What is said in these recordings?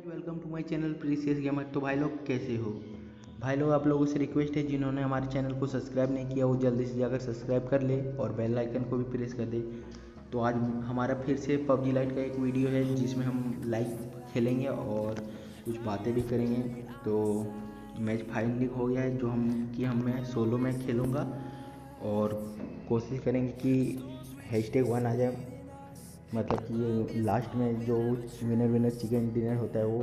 Guys welcome to my channel precious gamer. तो भाई लोग कैसे हो? भाई लोग आप लोगों से रिक्वेस्ट है जिन्होंने हमारे चैनल को सब्सक्राइब नहीं किया वो जल्दी से जाकर सब्सक्राइब कर ले और बेल आइकन को भी प्रेस कर दे। तो आज हमारा फिर से PUBG Lite का एक वीडियो है जिसमें हम लाइट खेलेंगे और कुछ बातें भी करेंगे। तो मैच फाइनली हो गया है जो मैं सोलो में खेलूँगा और कोशिश करेंगे कि #1 आ जाए, मतलब कि ये लास्ट में जो विनर चिकन डिनर होता है वो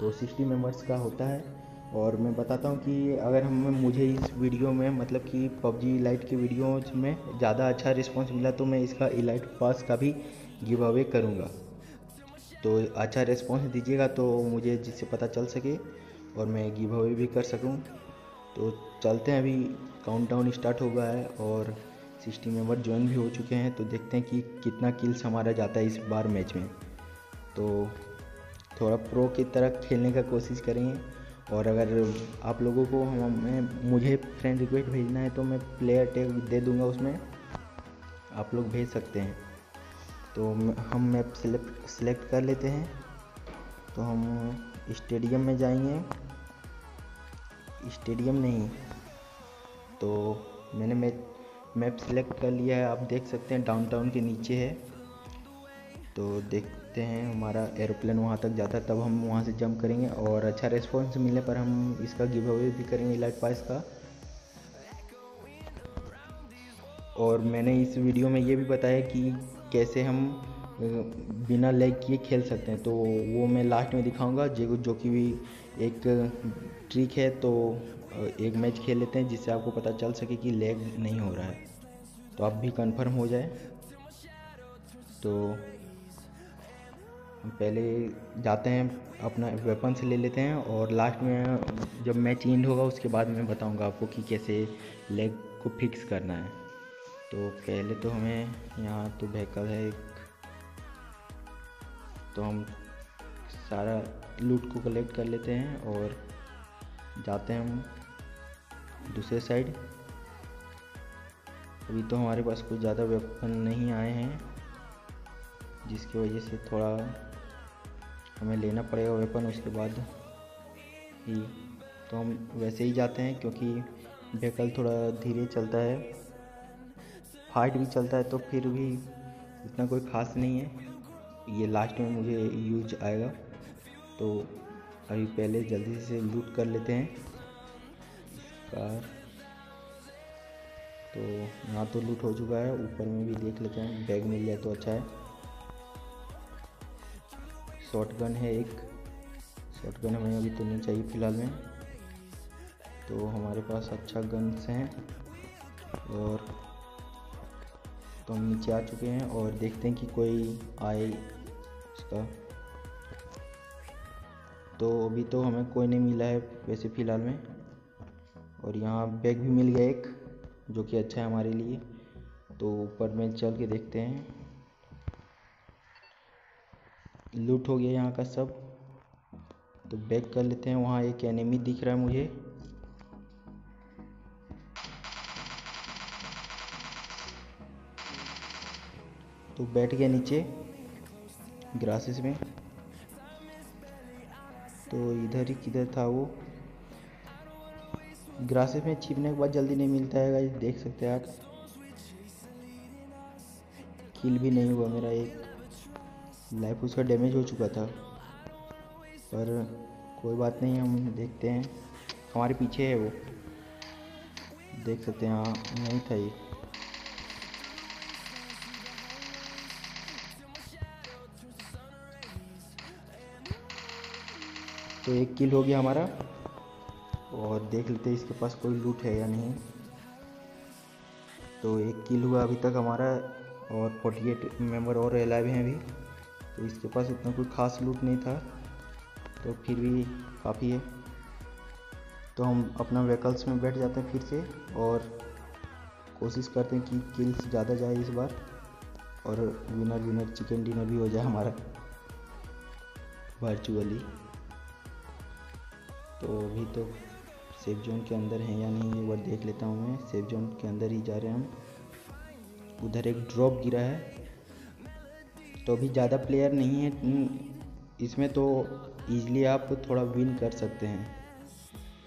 तो 60 मेंबर्स का होता है। और मैं बताता हूँ कि अगर मुझे इस वीडियो में मतलब कि PUBG Lite के वीडियोज में ज़्यादा अच्छा रिस्पांस मिला तो मैं इसका Elite पास का भी गिव अवे करूँगा। तो अच्छा रिस्पांस दीजिएगा तो मुझे जिससे पता चल सके और मैं गिव अवे भी कर सकूँ। तो चलते हैं, अभी काउंटडाउन स्टार्ट हो गया है और 60 मेंबर ज्वाइन भी हो चुके हैं। तो देखते हैं कि कितना किल्स हमारा जाता है इस बार मैच में। तो थोड़ा प्रो की तरह खेलने का कोशिश करेंगे। और अगर आप लोगों को मुझे फ्रेंड रिक्वेस्ट भेजना है तो मैं प्लेयर टैग दे दूंगा, उसमें आप लोग भेज सकते हैं। तो हम मैप सेलेक्ट कर लेते हैं। तो हम स्टेडियम में जाएंगे, स्टेडियम नहीं। तो मैंने मैप सेलेक्ट कर लिया है, आप देख सकते हैं डाउनटाउन के नीचे है। तो देखते हैं हमारा एरोप्लेन वहाँ तक जाता है तब हम वहाँ से जंप करेंगे और अच्छा रेस्पॉन्स मिलने पर हम इसका गिव अवे भी करेंगे Elite पास का। और मैंने इस वीडियो में ये भी बताया कि कैसे हम बिना लैग किए खेल सकते हैं, तो वो मैं लास्ट में दिखाऊंगा, जो कि भी एक ट्रिक है। तो एक मैच खेल लेते हैं जिससे आपको पता चल सके कि लैग नहीं हो रहा है, तो आप भी कंफर्म हो जाए। तो पहले जाते हैं, अपना वेपन से ले लेते हैं और लास्ट में जब मैच एंड होगा उसके बाद मैं बताऊंगा आपको कि कैसे लैग को फिक्स करना है। तो पहले तो हमें यहाँ तो व्हीकल है एक, तो हम सारा लूट को कलेक्ट कर लेते हैं और जाते हैं हम दूसरे साइड। अभी तो हमारे पास कुछ ज़्यादा वेपन नहीं आए हैं जिसकी वजह से थोड़ा हमें लेना पड़ेगा वेपन, उसके बाद ही। तो हम वैसे ही जाते हैं क्योंकि व्हीकल थोड़ा धीरे चलता है, फाइट भी चलता है तो फिर भी इतना कोई ख़ास नहीं है, ये लास्ट में मुझे यूज आएगा। तो अभी पहले जल्दी से लूट कर लेते हैं कार। तो यहाँ तो लूट हो चुका है, ऊपर में भी देख लेते हैं, बैग मिल जाए तो अच्छा है। शॉटगन है एक, शॉटगन हमें अभी तो नहीं चाहिए फिलहाल में, तो हमारे पास अच्छा गन्स हैं। और तो हम नीचे आ चुके हैं और देखते हैं कि कोई आए उसका। तो अभी तो हमें कोई नहीं मिला है वैसे फ़िलहाल में। और यहाँ बैग भी मिल गया एक, जो कि अच्छा है हमारे लिए। तो ऊपर में चल के देखते हैं, लूट हो गया यहाँ का सब। तो बैग कर लेते हैं, वहाँ एक एनिमी दिख रहा है मुझे। तो बैठ गया नीचे ग्रासेस में। तो इधर ही किधर था वो, ग्रासेस में छिपने के बाद जल्दी नहीं मिलता है गाइस, देख सकते हैं आप। किल भी नहीं हुआ मेरा, एक लाइफ उसका डैमेज हो चुका था, पर कोई बात नहीं। हम देखते हैं, हमारे पीछे है वो, देख सकते हैं। हाँ नहीं था ये, तो एक किल हो गया हमारा। और देख लेते हैं इसके पास कोई लूट है या नहीं। तो एक किल हुआ अभी तक हमारा और 48 मेंबर और अलाइव हैं अभी। तो इसके पास उतना कोई ख़ास लूट नहीं था, तो फिर भी काफ़ी है। तो हम अपना व्हीकल्स में बैठ जाते हैं फिर से और कोशिश करते हैं कि किल्स ज़्यादा जाए इस बार और विनर चिकन डिनर भी हो जाए हमारा वर्चुअली। तो अभी तो सेफ जोन के अंदर हैं या नहीं ये बार देख लेता हूँ मैं। सेफ जोन के अंदर ही जा रहे हैं हम। उधर एक ड्रॉप गिरा है, तो अभी ज़्यादा प्लेयर नहीं है इसमें तो ईज़िली आप थोड़ा विन कर सकते हैं,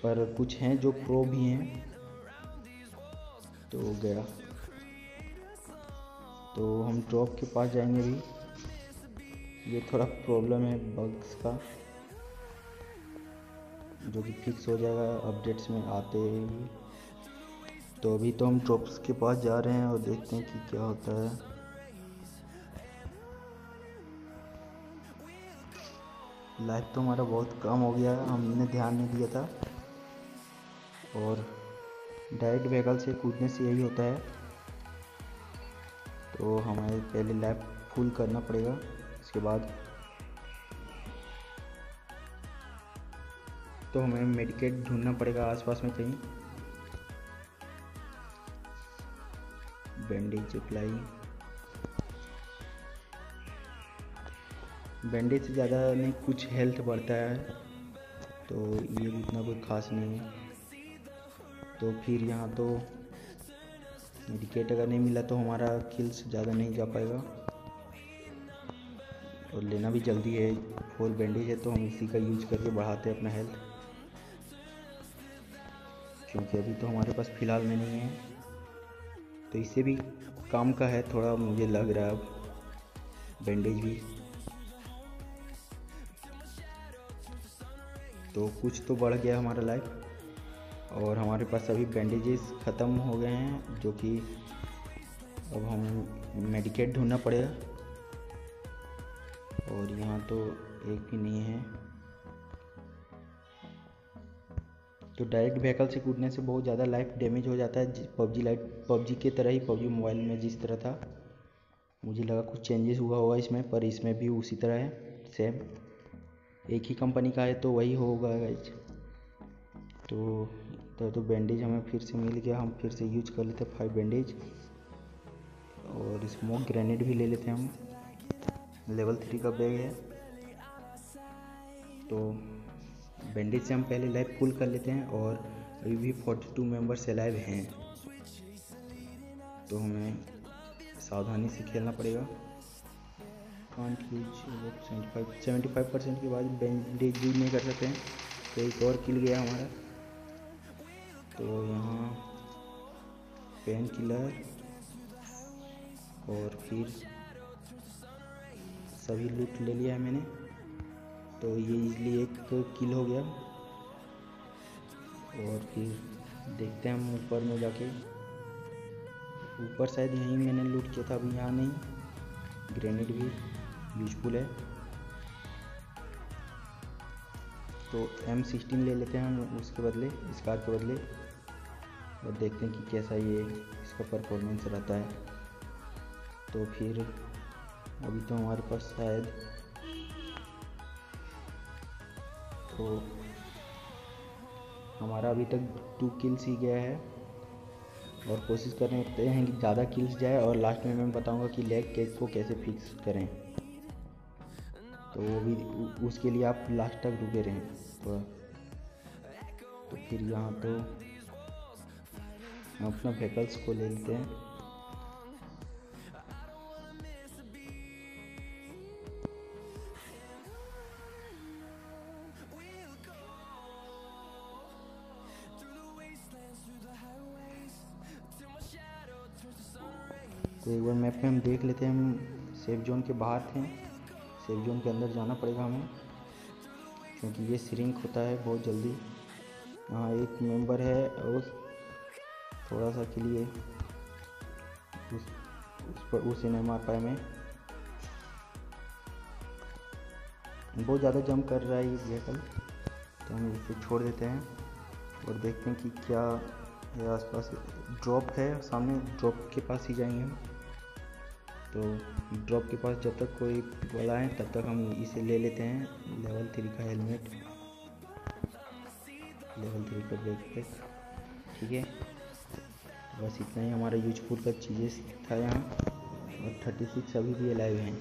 पर कुछ हैं जो प्रो भी हैं। तो हो गया, तो हम ड्रॉप के पास जाएंगे भी। ये थोड़ा प्रॉब्लम है बग्स का, जो कि फिक्स हो जाएगा अपडेट्स में आते ही। तो अभी तो हम ड्रॉप्स के पास जा रहे हैं और देखते हैं कि क्या होता है। लाइफ तो हमारा बहुत कम हो गया, हमने ध्यान नहीं दिया था। और डायरेक्ट व्हीकल से कूदने से यही होता है, तो हमें पहले लाइफ फुल करना पड़ेगा, उसके बाद तो हमें मेडिकेट ढूंढना पड़ेगा आसपास में कहीं। बैंडेज अप्लाई, बैंडेज से ज़्यादा नहीं, कुछ हेल्थ बढ़ता है, तो ये उतना कोई ख़ास नहीं है। तो फिर यहाँ तो मेडिकेट अगर नहीं मिला तो हमारा किल्स ज़्यादा नहीं जा पाएगा, और लेना भी जल्दी है। 4 बैंडेज है तो हम इसी का यूज करके बढ़ाते हैं अपना हेल्थ, क्योंकि अभी तो हमारे पास फ़िलहाल में नहीं है। तो इससे भी काम का है थोड़ा, मुझे लग रहा है अब बैंडेज भी। तो कुछ तो बढ़ गया हमारा लाइफ, और हमारे पास अभी बैंडेजेस ख़त्म हो गए हैं, जो कि अब हम मेडिकेट ढूंढना पड़ेगा। और यहाँ तो एक भी नहीं है। तो डायरेक्ट व्हीकल से कूदने से बहुत ज़्यादा लाइफ डैमेज हो जाता है। पबजी लाइट, पबजी के तरह ही पबजी मोबाइल में जिस तरह था, मुझे लगा कुछ चेंजेस हुआ होगा इसमें, पर इसमें भी उसी तरह है, सेम एक ही कंपनी का है, तो वही होगा गाइज। तो बैंडेज हमें फिर से मिल गया, हम फिर से यूज कर लेते हैं 5 बैंडेज, और स्मोक ग्रेनेड भी ले लेते हैं हम। लेवल 3 का बैग है, तो बैंडेज से हम पहले लाइव फुल कर लेते हैं। और अभी भी 42 मेंबर्स लाइव हैं, तो हमें सावधानी से खेलना पड़ेगा। 75% के बाद बैंडेज यूज नहीं कर सकते हैं, तो एक और किल गया हमारा। तो यहाँ पेन किलर, और फिर सभी लूट ले लिया है मैंने, तो ये इजली एक किल हो गया। और फिर देखते हैं हम ऊपर में जाके, ऊपर शायद यहीं मैंने लूट किया था, अभी यहाँ नहीं। ग्रेनेड भी यूजफुल है, तो M16 ले लेते हैं हम उसके बदले, स्कार के बदले, और देखते हैं कि कैसा ये इसका परफॉर्मेंस रहता है। तो फिर अभी तो हमारे पास शायद, तो हमारा अभी तक 2 किल्स ही गया है, और कोशिश करते हैं कि ज़्यादा किल्स जाए। और लास्ट में मैं बताऊंगा कि लैग केस को कैसे फिक्स करें, तो वो भी उसके लिए आप लास्ट तक रुके रहें थोड़ा। तो फिर यहाँ तो हम अपना व्हीकल्स को ले लेते हैं। तो एक बार मैप में हम देख लेते हैं, हम सेफ जोन के बाहर थे, सेफ जोन के अंदर जाना पड़ेगा हमें, क्योंकि ये श्रिंक होता है बहुत जल्दी। हाँ, एक मेंबर है, और थोड़ा सा के लिए उसे नहीं मार पाया मैं। बहुत ज़्यादा जंप कर रहा है ये व्हीकल, तो हम इसे छोड़ देते हैं और देखते हैं कि क्या ये आसपास ड्रॉप है। सामने ड्रॉप के पास ही जाएंगे हम, तो ड्रॉप के पास जब तक कोई वाला है तब तक हम इसे ले लेते हैं। लेवल 3 का हेलमेट, लेवल 3 का बैकपैक, ठीक है। बस इतना ही हमारा यूजफुल का चीज़ें था यहाँ। और 36 अभी भी अलाइव हैं,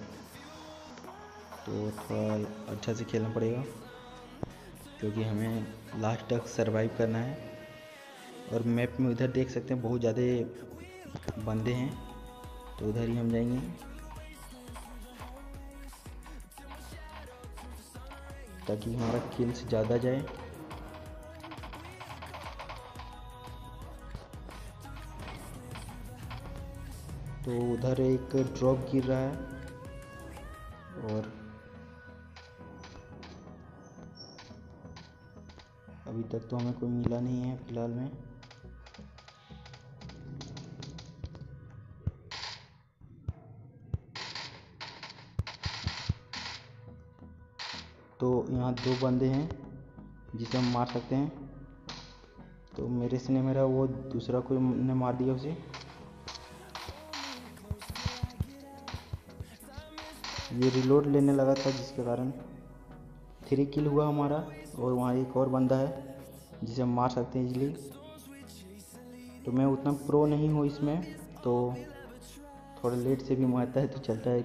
तो थोड़ा अच्छा से खेलना पड़ेगा, क्योंकि हमें लास्ट तक सरवाइव करना है। और मैप में इधर देख सकते हैं बहुत ज़्यादा बंदे हैं, तो उधर ही हम जाएंगे। ताकि हमारा किल्स ज़्यादा जाए। तो उधर एक ड्रॉप गिर रहा है और अभी तक तो हमें कोई मिला नहीं है फिलहाल में। तो यहाँ दो बंदे हैं जिसे हम मार सकते हैं। तो मेरे से नहीं मेरा वो दूसरा कोई ने मार दिया उसे। ये रिलोड लेने लगा था जिसके कारण 3 किल हुआ हमारा। और वहाँ एक और बंदा है जिसे हम मार सकते हैं इजली। तो मैं उतना प्रो नहीं हूँ इसमें, तो थोड़ा लेट से भी मारता है तो चलता है।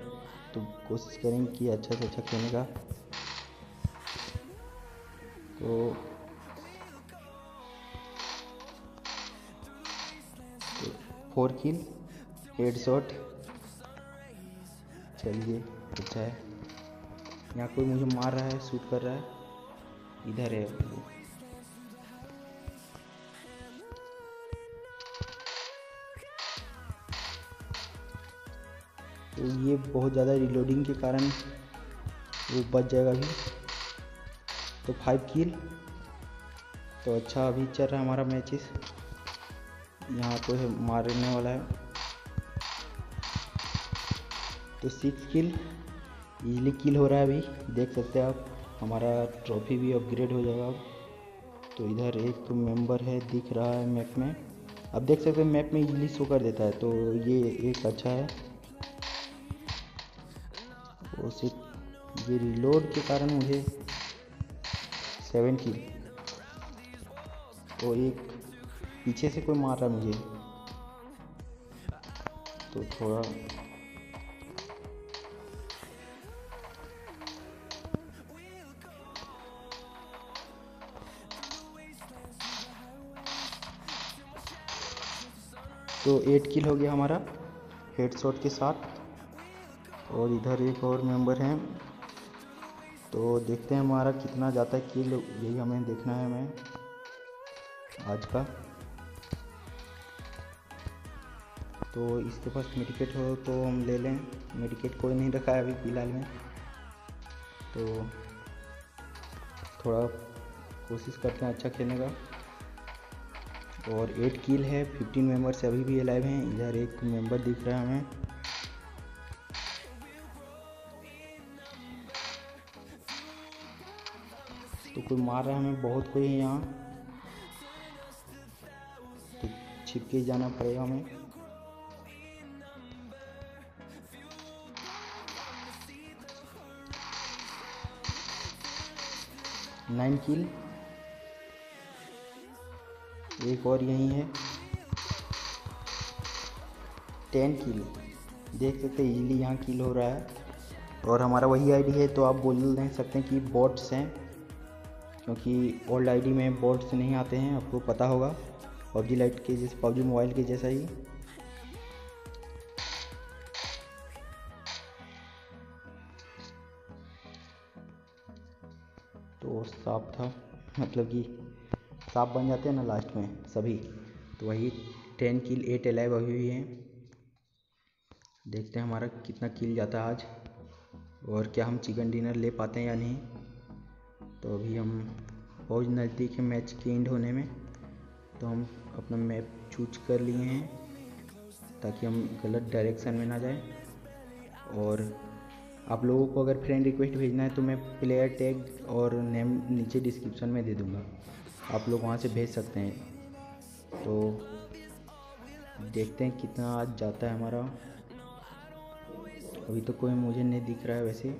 तो कोशिश करेंगे कि अच्छा से अच्छा खेलने का। तो 4 किल, हेडशॉट, चलिए अच्छा है। यहाँ कोई मुझे मार रहा है, शूट कर रहा है, इधर है वो। तो ये बहुत ज़्यादा रिलोडिंग के कारण वो बच जाएगा भी। तो 5 किल, तो अच्छा अभी चल रहा है हमारा मैचेस। यहाँ कोई है मारने वाला है। तो 6 किल, इजली किल हो रहा है अभी, देख सकते हैं आप। हमारा ट्रॉफी भी अपग्रेड हो जाएगा अब। तो इधर एक मेंबर है दिख रहा है मैप में, अब देख सकते हैं मैप में इजली शो कर देता है। तो ये एक अच्छा है। और सिर्फ ये रिलोड के कारण मुझे 7 किल। और एक पीछे से कोई मार रहा मुझे, तो थोड़ा तो 8 किल हो गया हमारा हेडशॉट के साथ। और इधर एक और मेंबर हैं, तो देखते हैं हमारा कितना जाता है किल, यही हमें देखना है हमें आज का। तो इसके पास मेडिकेट हो तो हम ले लें, मेडिकेट कोई नहीं रखा है अभी फिलहाल में। तो थोड़ा कोशिश करते हैं अच्छा खेलने का। और 8 किल है, 15 मेंबर्स अभी भी अलाइव हैं। इधर एक मेंबर दिख रहा है हमें। तो कोई मार रहा है हमें, बहुत कोई है यहाँ, तो छिप के जाना पड़ेगा हमें। हमें 9 किल, एक और यही है। 10 किल, देख सकते हैं इजीली यहाँ किल हो रहा है। और हमारा वही आईडी है, तो आप बोल नहीं सकते कि बॉट्स हैं, क्योंकि ओल्ड आईडी में बॉट्स नहीं आते हैं, आपको पता होगा। PUBG लाइट के जैसे, PUBG मोबाइल के जैसा ही। तो सांप था, मतलब कि सांप बन जाते हैं ना लास्ट में सभी। तो वही 10 किल, 8 अलाइव अभी भी हैं। देखते हैं हमारा कितना किल जाता है आज, और क्या हम चिकन डिनर ले पाते हैं या नहीं। तो अभी हम बहुत नज़दीक है मैच के एंड होने में। तो हम अपना मैप चूज कर लिए हैं ताकि हम गलत डायरेक्शन में ना जाए। और आप लोगों को अगर फ्रेंड रिक्वेस्ट भेजना है तो मैं प्लेयर टैग और नेम नीचे डिस्क्रिप्शन में दे दूँगा, आप लोग वहाँ से भेज सकते हैं। तो देखते हैं कितना आज जाता है हमारा। अभी तो कोई मुझे नहीं दिख रहा है वैसे,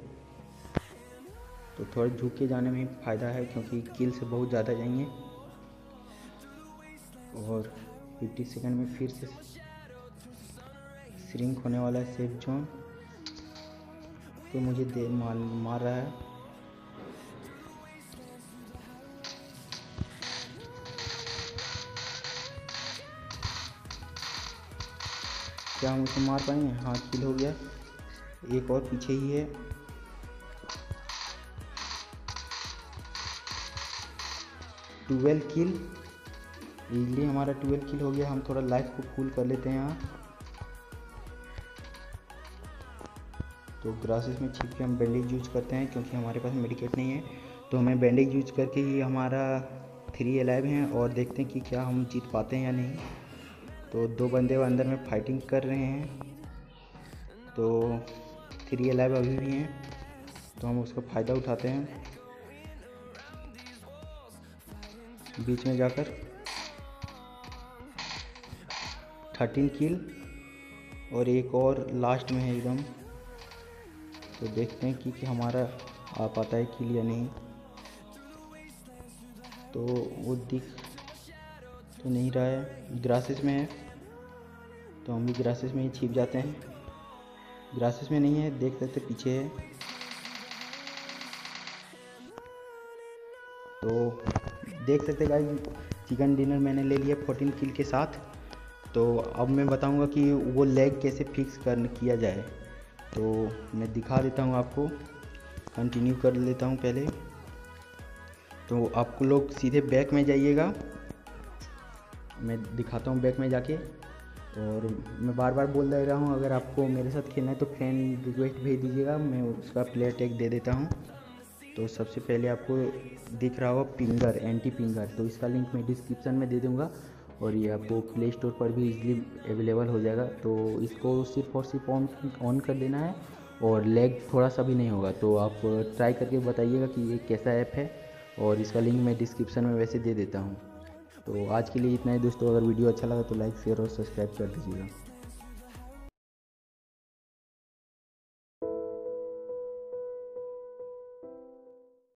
तो थोड़ा झुक के जाने में फ़ायदा है क्योंकि किल से बहुत ज़्यादा जाएंगे। और 50 सेकंड में फिर से श्रिंक होने वाला है सेफ जोन। तो मुझे मार रहा है। क्या हम उसे मार पाएंगे? हाँ, किल हो गया। एक और पीछे ही है। 12 किल, इजली हमारा 12 किल हो गया। हम थोड़ा लाइफ को फुल कर लेते हैं यहाँ। तो ग्रासेस में छिप के हम बैंडेज यूज करते हैं क्योंकि हमारे पास मेडिकेट नहीं है, तो हमें बैंडेज यूज करके ही हमारा 3 अलाइव हैं और देखते हैं कि क्या हम जीत पाते हैं या नहीं। तो 2 बंदे अंदर में फाइटिंग कर रहे हैं, तो 3 अलाइव अभी भी हैं, तो हम उसका फ़ायदा उठाते हैं। बीच में जाकर 13 किल और एक और लास्ट में है एकदम। तो देखते हैं कि हमारा आ पाता है किल या नहीं। तो वो दिख तो नहीं रहा है, ग्रासेस में है, तो हम भी ग्रासेस में ही छिप जाते हैं। ग्रासेस में नहीं है, देख सकते पीछे है। तो देख सकते गाइस चिकन डिनर मैंने ले लिया 14 किल के साथ। तो अब मैं बताऊंगा कि वो लेग कैसे फिक्स किया जाए, तो मैं दिखा देता हूं आपको, कंटिन्यू कर लेता हूं पहले। तो आपको लोग सीधे बैक में जाइएगा, मैं दिखाता हूं बैक में जाके। और मैं बार बार बोल दे रहा हूं, अगर आपको मेरे साथ खेलना है तो फ्रेंड रिक्वेस्ट भेज दीजिएगा, मैं उसका प्लेयर टैग दे देता हूं। तो सबसे पहले आपको दिख रहा होगा पिंगर, एंटी पिंगर, तो इसका लिंक मैं डिस्क्रिप्शन में दे दूँगा और ये आपको प्ले स्टोर पर भी इजीली अवेलेबल हो जाएगा। तो इसको सिर्फ और सिर्फ ऑन कर देना है और लैग थोड़ा सा भी नहीं होगा। तो आप ट्राई करके बताइएगा कि ये कैसा ऐप है, और इसका लिंक मैं डिस्क्रिप्शन में वैसे दे देता हूँ। तो आज के लिए इतना ही दोस्तों, अगर वीडियो अच्छा लगा तो लाइक शेयर और सब्सक्राइब कर दीजिएगा।